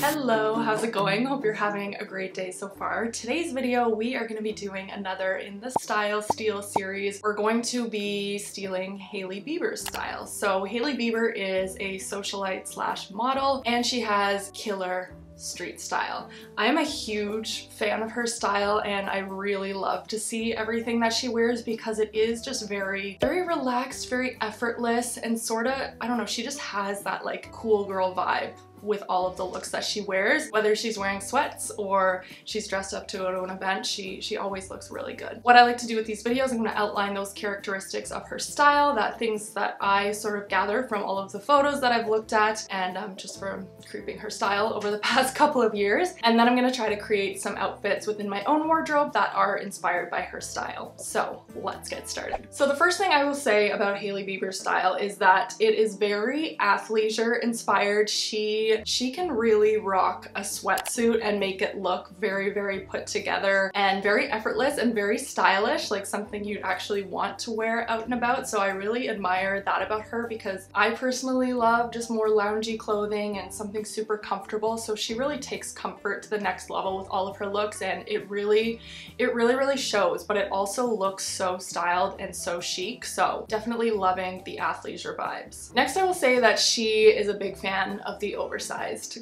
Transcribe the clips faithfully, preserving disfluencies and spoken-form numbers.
Hello, how's it going? Hope you're having a great day so far. Today's video, we are going to be doing another in the Style Steal series. We're going to be stealing Hailey Bieber's style. So Hailey Bieber is a socialite slash model, and she has killer street style. I am a huge fan of her style, and I really love to see everything that she wears because it is just very, very relaxed, very effortless, and sort of, I don't know, she just has that like cool girl vibe with all of the looks that she wears. Whether she's wearing sweats or she's dressed up to an event, she, she always looks really good. What I like to do with these videos, I'm gonna outline those characteristics of her style, that things that I sort of gather from all of the photos that I've looked at and um, just from creeping her style over the past couple of years. And then I'm gonna try to create some outfits within my own wardrobe that are inspired by her style. So let's get started. So the first thing I will say about Hailey Bieber's style is that it is very athleisure inspired. She She can really rock a sweatsuit and make it look very, very put together and very effortless and very stylish, like something you'd actually want to wear out and about. So I really admire that about her because I personally love just more loungy clothing and something super comfortable. So she really takes comfort to the next level with all of her looks, and it really, it really, really shows, but it also looks so styled and so chic. So definitely loving the athleisure vibes. Next, I will say that she is a big fan of the oversized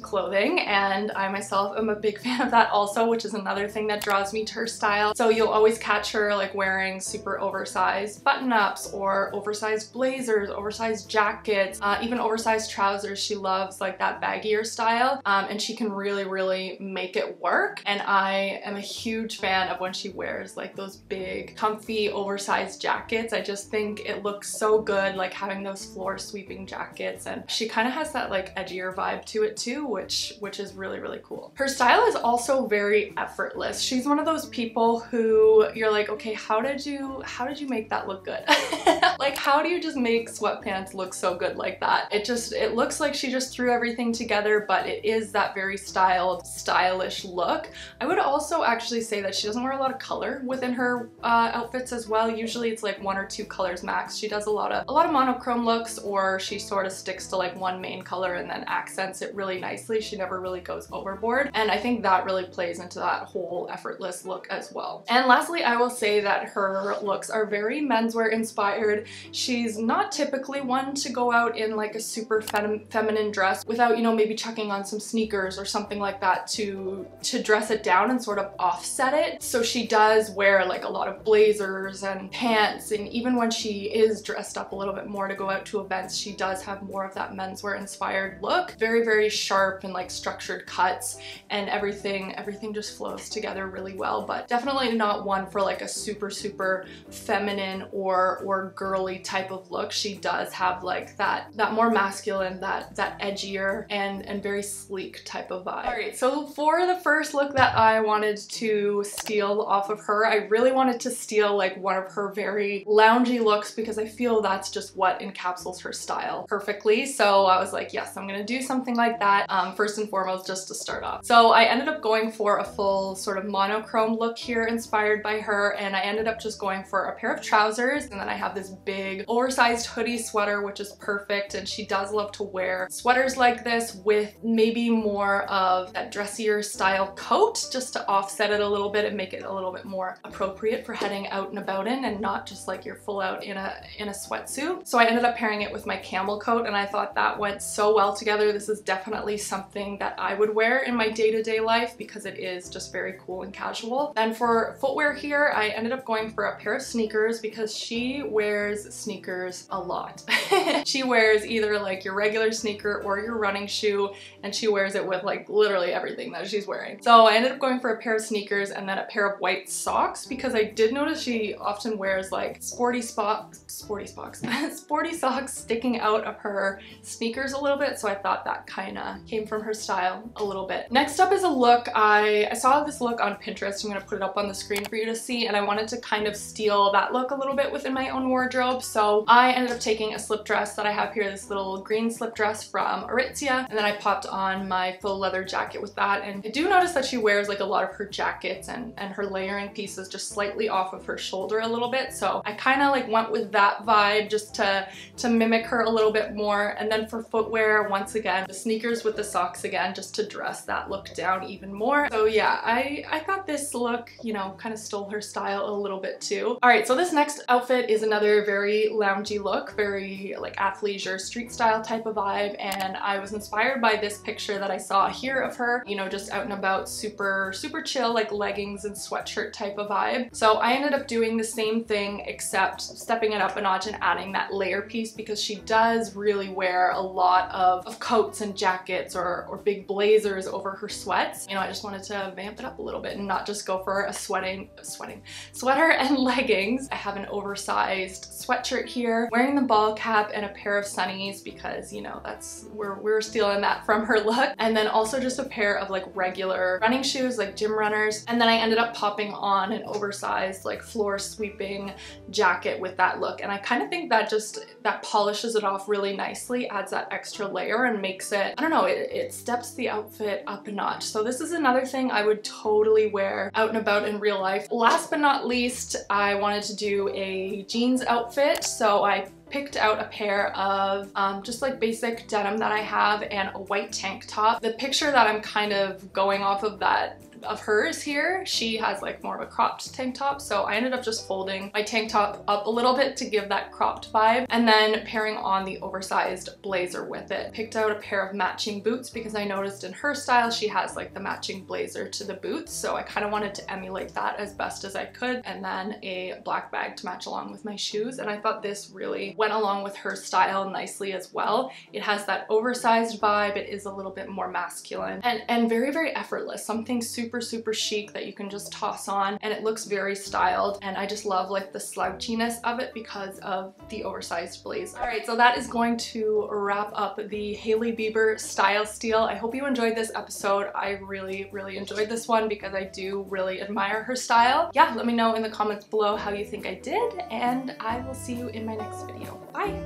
clothing, and I myself am a big fan of that also, which is another thing that draws me to her style. So you'll always catch her like wearing super oversized button-ups or oversized blazers, oversized jackets, uh, even oversized trousers. She loves like that baggier style, um, and she can really, really make it work. And I am a huge fan of when she wears like those big comfy oversized jackets. I just think it looks so good, like having those floor sweeping jackets, and she kind of has that like edgier vibe to to it too, which which is really, really cool. Her style is also very effortless. She's one of those people who you're like, okay, how did you how did you make that look good? Like, how do you just make sweatpants look so good like that? It just, it looks like she just threw everything together, but it is that very styled, stylish look. I would also actually say that she doesn't wear a lot of color within her uh, outfits as well. Usually it's like one or two colors max. She does a lot of a lot of monochrome looks, or she sort of sticks to like one main color and then accents it really nicely. She never really goes overboard, and I think that really plays into that whole effortless look as well. And lastly, I will say that her looks are very menswear inspired. She's not typically one to go out in like a super fem feminine dress without, you know, maybe chucking on some sneakers or something like that to to dress it down and sort of offset it. So she does wear like a lot of blazers and pants, and even when she is dressed up a little bit more to go out to events, she does have more of that menswear inspired look. Very, very very sharp and like structured cuts, and everything everything just flows together really well, but definitely not one for like a super super feminine or or girly type of look. She does have like that that more masculine, that that edgier and and very sleek type of vibe. All right, so for the first look that I wanted to steal off of her, I really wanted to steal like one of her very loungy looks because I feel that's just what encapsulates her style perfectly. So I was like, yes, I'm gonna do something like like that um, first and foremost, just to start off. So I ended up going for a full sort of monochrome look here inspired by her, and I ended up just going for a pair of trousers, and then I have this big oversized hoodie sweater, which is perfect, and she does love to wear sweaters like this with maybe more of that dressier style coat just to offset it a little bit and make it a little bit more appropriate for heading out and about in, and not just like you're full out in a in a sweatsuit. So I ended up pairing it with my camel coat, and I thought that went so well together. This is definitely something that I would wear in my day-to-day life because it is just very cool and casual. Then for footwear here, I ended up going for a pair of sneakers because she wears sneakers a lot. She wears either like your regular sneaker or your running shoe, and she wears it with like literally everything that she's wearing. So I ended up going for a pair of sneakers and then a pair of white socks because I did notice she often wears like sporty spot, sporty socks, sporty socks sticking out of her sneakers a little bit. So I thought that kinda came from her style a little bit. Next up is a look. I, I saw this look on Pinterest. I'm gonna put it up on the screen for you to see, and I wanted to kind of steal that look a little bit within my own wardrobe. So I ended up taking a slip dress that I have here, this little green slip dress from Aritzia, and then I popped on my full leather jacket with that. And I do notice that she wears like a lot of her jackets and, and her layering pieces just slightly off of her shoulder a little bit. So I kinda like went with that vibe just to, to mimic her a little bit more. And then for footwear, once again, the sneakers with the socks again, just to dress that look down even more. So yeah, I, I thought this look, you know, kind of stole her style a little bit too. All right, so this next outfit is another very loungy look, very like athleisure street style type of vibe. And I was inspired by this picture that I saw here of her, you know, just out and about, super, super chill, like leggings and sweatshirt type of vibe. So I ended up doing the same thing, except stepping it up a notch and adding that layer piece, because she does really wear a lot of, of coats and jackets or, or big blazers over her sweats. You know, I just wanted to vamp it up a little bit and not just go for a sweating, sweating, sweater and leggings. I have an oversized sweatshirt here, wearing the ball cap and a pair of sunnies because, you know, that's, we're, we're stealing that from her look. And then also just a pair of like regular running shoes, like gym runners. And then I ended up popping on an oversized like floor sweeping jacket with that look. And I kind of think that just, that polishes it off really nicely, adds that extra layer and makes it, I don't know, it, it steps the outfit up a notch. So this is another thing I would totally wear out and about in real life. Last but not least, I wanted to do a jeans outfit. So I picked out a pair of um, just like basic denim that I have and a white tank top. The picture that I'm kind of going off of that of hers here, she has like more of a cropped tank top, so I ended up just folding my tank top up a little bit to give that cropped vibe, and then pairing on the oversized blazer with it. Picked out a pair of matching boots because I noticed in her style she has like the matching blazer to the boots, so I kind of wanted to emulate that as best as I could, and then a black bag to match along with my shoes. And I thought this really went along with her style nicely as well. It has that oversized vibe, it is a little bit more masculine and, and very, very effortless, something super Super, super chic that you can just toss on, and it looks very styled, and I just love like the slouchiness of it because of the oversized blazer. All right, so that is going to wrap up the Hailey Bieber style steal. I hope you enjoyed this episode. I really, really enjoyed this one because I do really admire her style. Yeah, let me know in the comments below how you think I did, and I will see you in my next video. Bye!